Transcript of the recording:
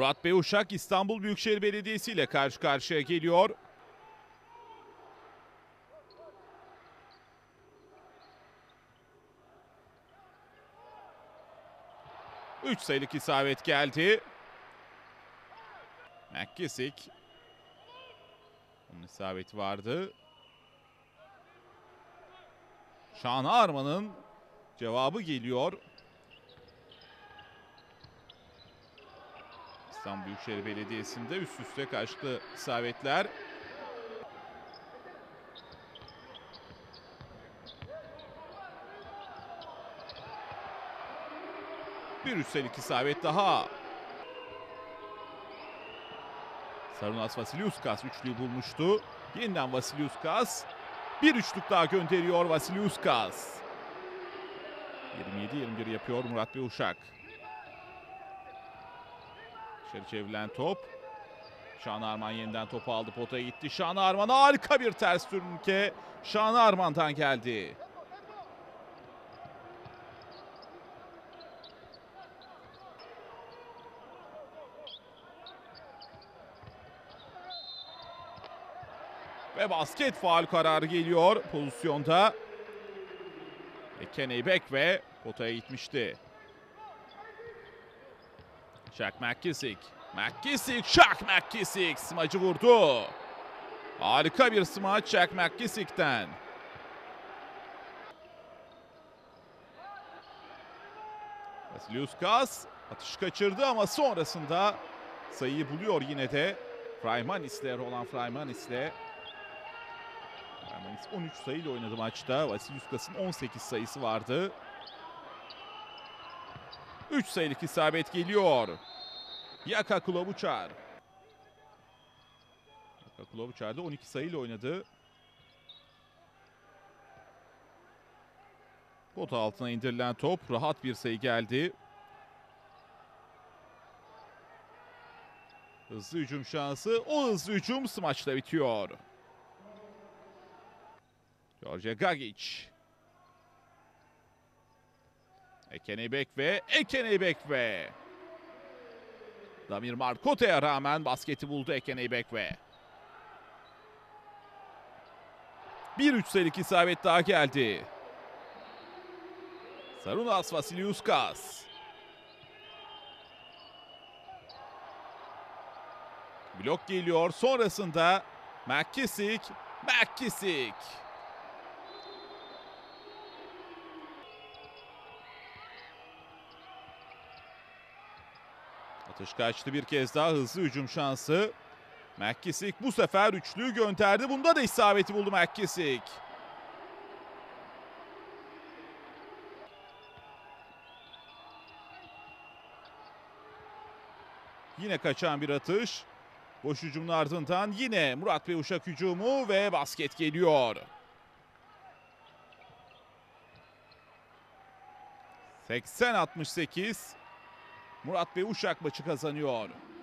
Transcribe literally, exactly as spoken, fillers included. Murat Bey Uşak İstanbul Büyükşehir Belediyesi ile karşı karşıya geliyor. üç sayılık isabet geldi. McKissick. Onun isabeti vardı. Şan Arma'nın cevabı geliyor. İstanbul Büyükşehir Belediyesi'nde üst üste karşılıklı isabetler. Bir üstelik isabet daha. Sarunas Vasiliuskas üçlüyü bulmuştu. Yeniden Vasiliuskas. Bir üçlük daha gönderiyor Vasiliuskas. yirmi yedi yirmi bir yapıyor Murat Bey Uşak. Dışarı çevrilen top. Şan Arman yeniden topu aldı, potaya gitti. Şan Arman harika bir ters dönüşe. Şan Arman'dan geldi. Ve basket faul kararı geliyor pozisyonda. Kenny Beck ve potaya gitmişti. Jack McKissick. McKissick, Jack McKissick smacı vurdu. Harika bir smaç Jack McKissick'ten. Vasiliuskas atışı kaçırdı ama sonrasında sayıyı buluyor yine de. Freymanis'le, Roland Freymanis'le. Freymanis on üç sayıyla oynadı maçta. Vasiliuskas'ın on sekiz sayısı vardı. üç sayılık isabet geliyor. Yaka Kulavuçar. Yaka Kulavuçar da on iki sayıyla oynadı. Pota altına indirilen top. Rahat bir sayı geldi. Hızlı hücum şansı. O hızlı hücum smaçla bitiyor. George Gagic. Ekene Ibekwe, Ekene Ibekwe. Damir Marcote'ye rağmen basketi buldu Ekene Ibekwe. Bir üç sayılık isabet daha geldi. Sarunas Vasiliuskas. Blok geliyor. Sonrasında McKissick, McKissick. Atış kaçtı bir kez daha, hızlı hücum şansı. McKissick bu sefer üçlüyü gönderdi. Bunda da isabeti buldu McKissick. Yine kaçan bir atış. Boş hücumun ardından yine Murat Bey Uşak hücumu ve basket geliyor. seksen altmış sekiz. Murat Bey Uşak maçı kazanıyor.